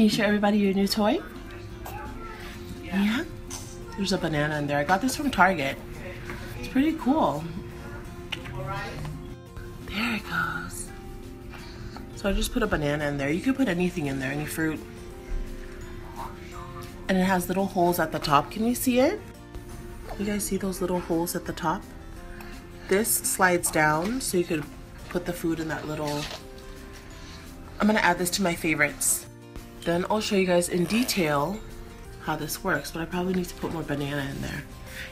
Can you show everybody your new toy? Yeah. There's a banana in there. I got this from Target. It's pretty cool. There it goes. So I just put a banana in there. You could put anything in there, any fruit. And it has little holes at the top. Can you see it? You guys see those little holes at the top? This slides down so you could put the food in that little... I'm gonna add this to my favorites. Then I'll show you guys in detail how this works, but I probably need to put more banana in there.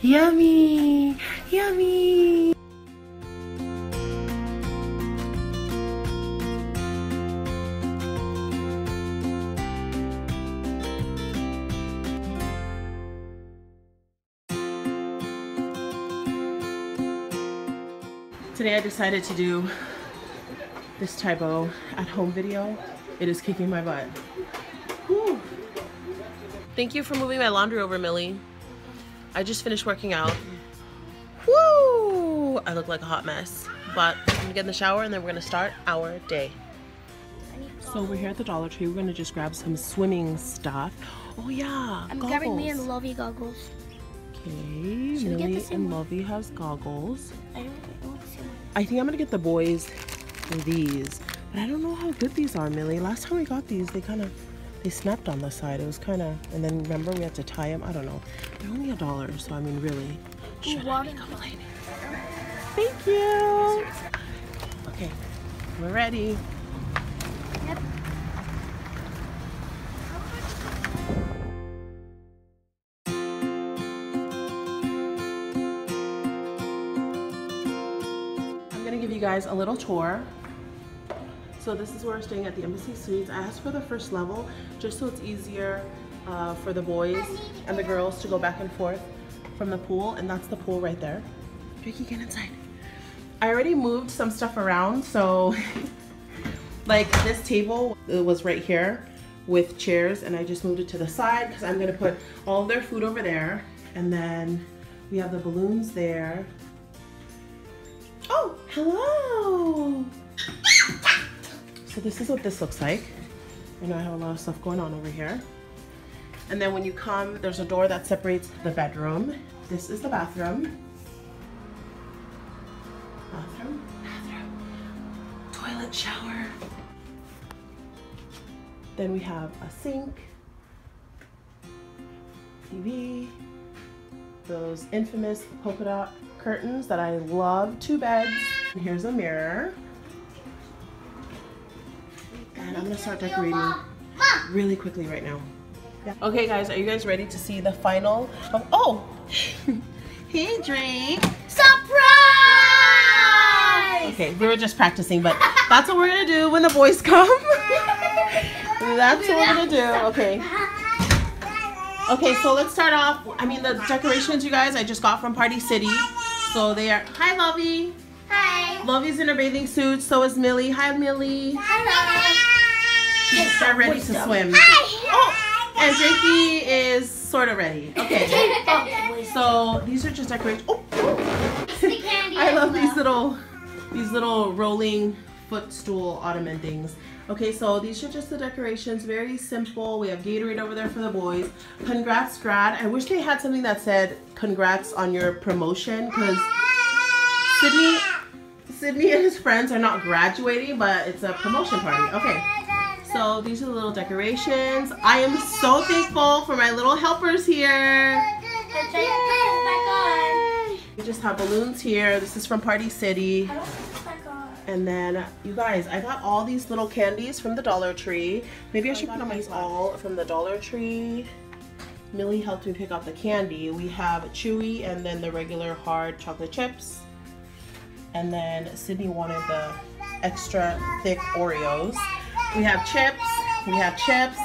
Yummy! Yummy! Today I decided to do this Tae Bo at home video. It is kicking my butt. Whew. Thank you for moving my laundry over, Millie. I just finished working out. Woo! I look like a hot mess, but I'm gonna get in the shower and then we're gonna start our day. So we're here at the Dollar Tree. We're gonna just grab some swimming stuff. Oh yeah, I'm goggles. Grabbing me and Lovey goggles. Okay, should Millie and Lovey has goggles. I think I'm gonna get the boys these, but I don't know how good these are, Millie. Last time we got these, they snapped on the side. It was kind of, and then remember we had to tie them. I don't know. They're only $1, so I mean, really. Should I be complaining? Thank you. Okay, we're ready. Yep. I'm gonna give you guys a little tour. So this is where we're staying at the Embassy Suites. I asked for the first level just so it's easier for the boys and the girls to go back and forth from the pool, and that's the pool right there. Ricky, get inside. I already moved some stuff around, so like this table, it was right here with chairs, and I just moved it to the side because I'm gonna put all of their food over there, and then we have the balloons there. Oh, hello! So this is what this looks like. You know, I have a lot of stuff going on over here. And then when you come, there's a door that separates the bedroom. This is the bathroom. Bathroom, bathroom, toilet, shower. Then we have a sink, TV, those infamous polka dot curtains that I love, 2 beds. And here's a mirror. And I'm gonna start decorating really quickly right now. Yeah. Okay guys, are you guys ready to see the final of, oh! Hey Drake! Surprise! Okay, we were just practicing, but that's what we're gonna do when the boys come. That's what we're gonna do, okay. Okay, so let's start off, I mean the decorations you guys I just got from Party City. So they are, hi Lovey! Hi. Lovey's in her bathing suit, so is Millie. Hi Millie! Hello! They're ready to swim. Oh, and Jakey is sort of ready. Okay. Oh, so these are just decorations. Oh, I love these little rolling footstool ottoman things. Okay, so these are just the decorations. Very simple. We have Gatorade over there for the boys. Congrats, grad. I wish they had something that said congrats on your promotion, because Sydney and his friends are not graduating, but it's a promotion party. Okay. So these are the little decorations. I am so thankful for my little helpers here. Yay! We just have balloons here. This is from Party City. And then, you guys, I got all these little candies from the Dollar Tree. Maybe I should put them all from the Dollar Tree. Millie helped me pick out the candy. We have chewy and then the regular hard chocolate chips. And then Sydney wanted the extra thick Oreos. We have chips,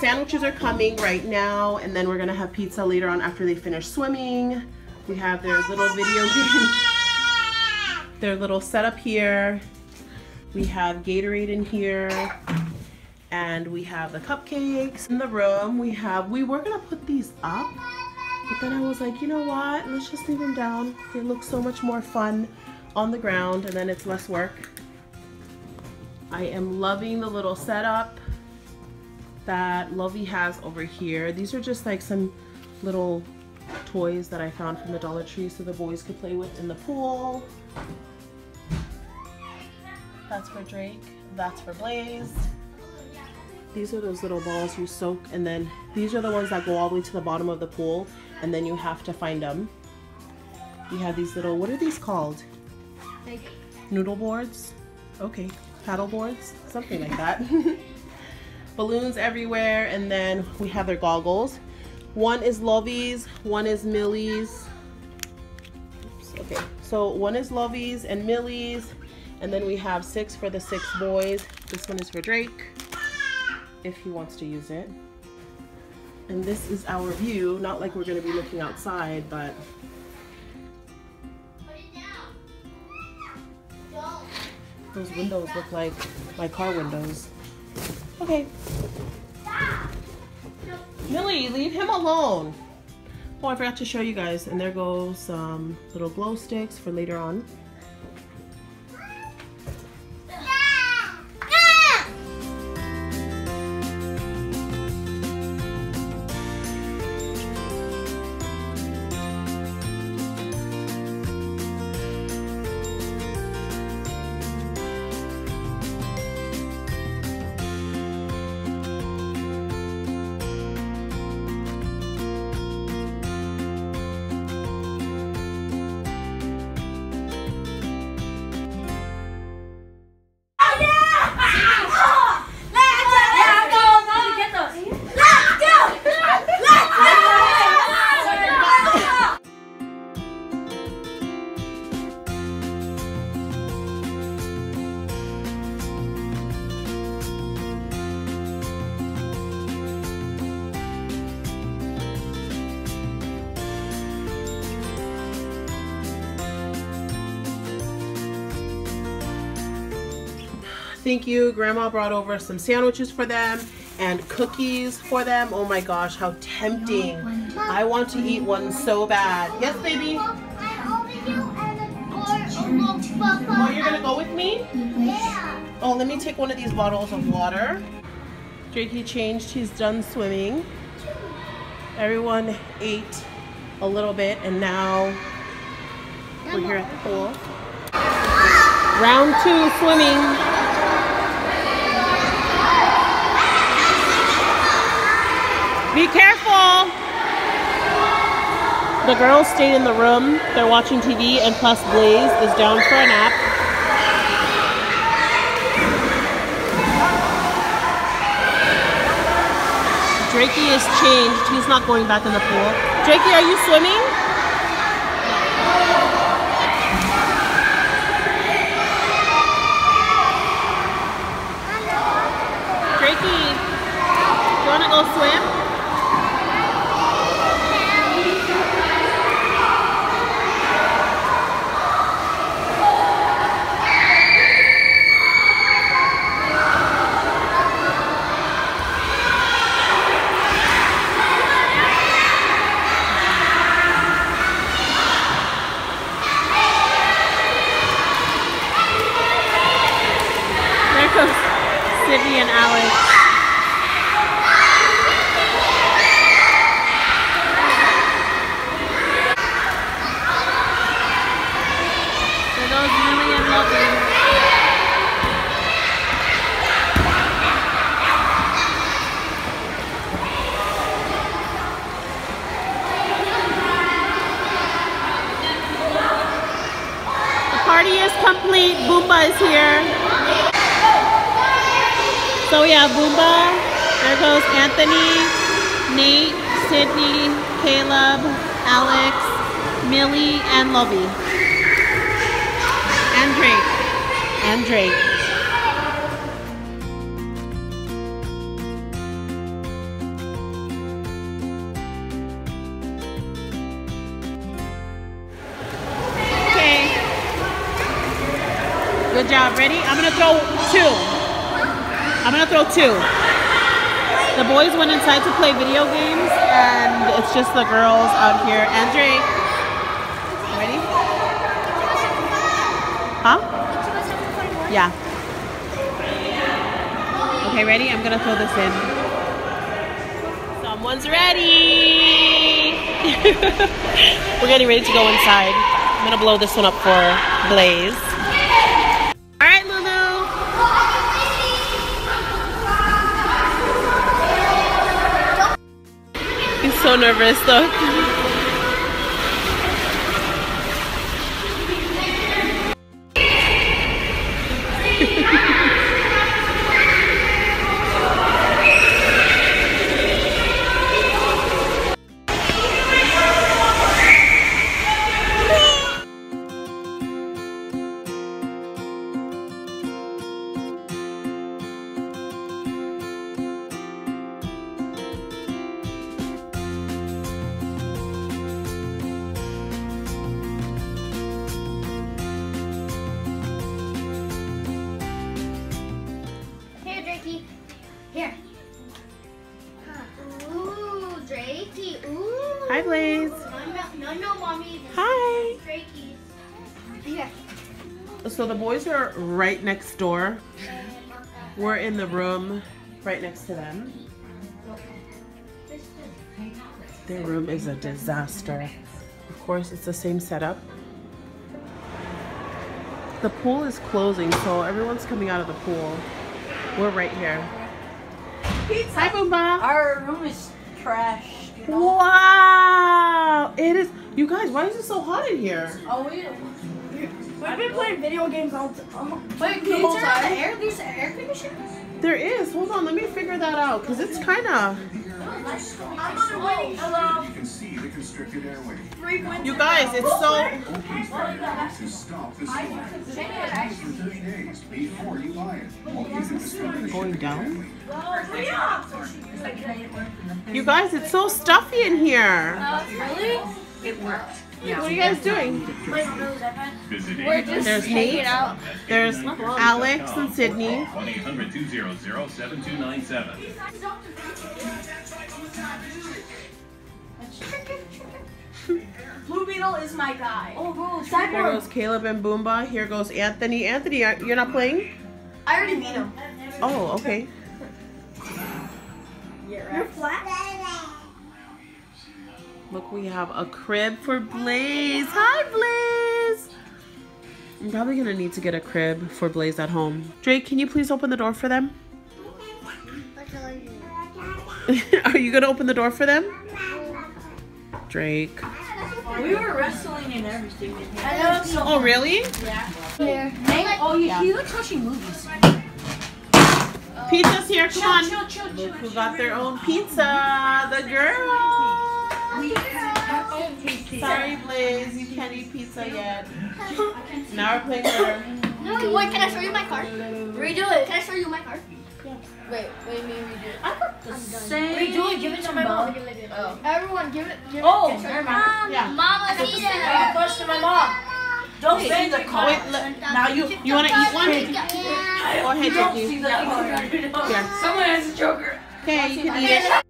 sandwiches are coming right now, and then we're gonna have pizza later on after they finish swimming. We have their little video game, their little setup here. We have Gatorade in here, and we have the cupcakes in the room. We were gonna put these up, but then I was like, you know what, let's just leave them down. They look so much more fun on the ground, and then it's less work. I am loving the little setup. that Lovey has over here. These are just like some little toys that I found from the Dollar Tree so the boys could play with in the pool. That's for Drake. That's for Blaze. These are those little balls you soak, and then these are the ones that go all the way to the bottom of the pool, and then you have to find them. You have these little, what are these called? Like noodle boards? Okay, paddle boards, something like that. Balloons everywhere, and then we have their goggles. One is Lovey's, one is Millie's. Oops, okay, so one is Lovey's and Millie's, and then we have six for the six boys. This one is for Drake, if he wants to use it. And this is our view, not like we're gonna be looking outside, but. Put it down. Those windows look like my car windows. Okay. Millie, leave him alone. Oh, I forgot to show you guys. And there goes some little glow sticks for later on. Thank you. Grandma brought over some sandwiches for them and cookies for them. Oh my gosh, how tempting. I want to eat one so bad. Yes, baby? Oh, you're going to go with me? Yeah. Oh, let me take one of these bottles of water. Drakey changed. He's done swimming. Everyone ate a little bit, and now we're here at the pool. Round two swimming. Be careful! The girls stayed in the room. They're watching TV, and plus Blaze is down for a nap. Drakey is changed. He's not going back in the pool. Drakey, are you swimming? Drakey, do you want to go swim? Boomba is here. So we have Boomba. There goes Anthony, Nate, Sydney, Caleb, Alex, Millie, and Lovey. And Drake. And Drake. Good job. Ready? I'm going to throw two. I'm going to throw two. The boys went inside to play video games, and it's just the girls out here. Andre, ready? Huh? Yeah. Okay, ready? I'm going to throw this in. one's ready. We're getting ready to go inside. I'm gonna blow this one up for Blaze. All right, Lulu. He's so nervous though. Here. Huh. Ooh, Drakey. Ooh. Hi, Blaze. No, mommy. Hi. Drakey. Here. So the boys are right next door. We're in the room right next to them. Their room is a disaster. Of course, it's the same setup. The pool is closing, so everyone's coming out of the pool. We're right here. Pizza. Hi, Boomba. Our room is trash. You know? Wow! It is. You guys, why is it so hot in here? Oh, we've been playing video games all the time. Wait, can you turn on the air conditioners? There is. Hold on, let me figure that out because it's kind of. You guys, it's so going down. You guys, it's so stuffy in here. Really? It worked. What are you guys doing? There's Nate, there's Alex and Sydney. Blue Beetle is my guy. Oh, here goes Caleb and Boomba. Here goes Anthony. Anthony, you're not playing? I already beat him. Oh, okay. You're flat? Look, we have a crib for Blaze. Hi, Blaze. I'm probably gonna need to get a crib for Blaze at home. Drake, can you please open the door for them? Are you gonna open the door for them? Drake. We were wrestling and everything. Oh, really? Yeah. Yeah. Oh, you look how she moves. Pizza's here, come on. Look who got their own pizza. The girl. Sorry, Blaze, you can't eat pizza yet. Now we're playing her. No, wait, can I show you my card? Redo it. Can I show you my card? Wait, what do you mean redo it? I got the same. Redo it, give it to my mom. Oh. Everyone, give it. Oh, to her mom. Yeah. Mama, I got first to my mom. Don't say the card. Now you want to eat one? Go ahead, Jackie. Yeah. Someone has a joker. Okay, you can eat it.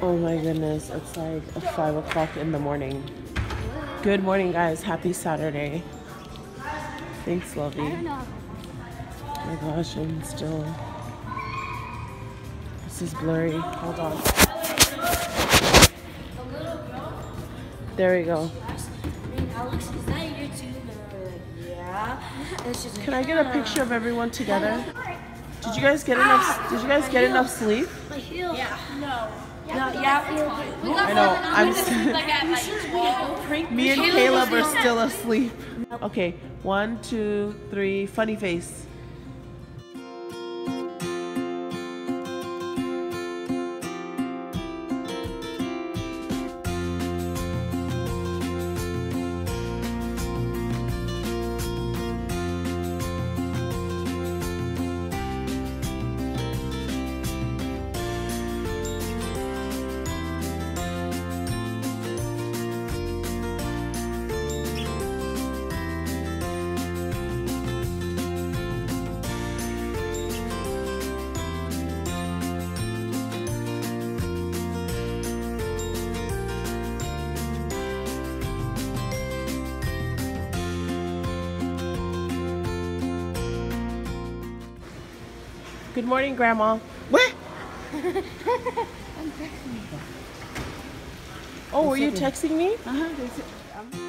Oh my goodness, it's like 5 o'clock in the morning. Good morning, guys. Happy Saturday. Thanks, Lovey. I don't know. Oh my gosh, I'm still... This is blurry. Hold on. There we go. Can I get a picture of everyone together? Did you guys get enough? Did you guys get enough sleep? Yeah. No. Yeah, I know. I'm me and Caleb are still asleep. Okay, 1, 2, 3, funny face. Good morning, Grandma. What? Oh, were you texting me? Uh-huh.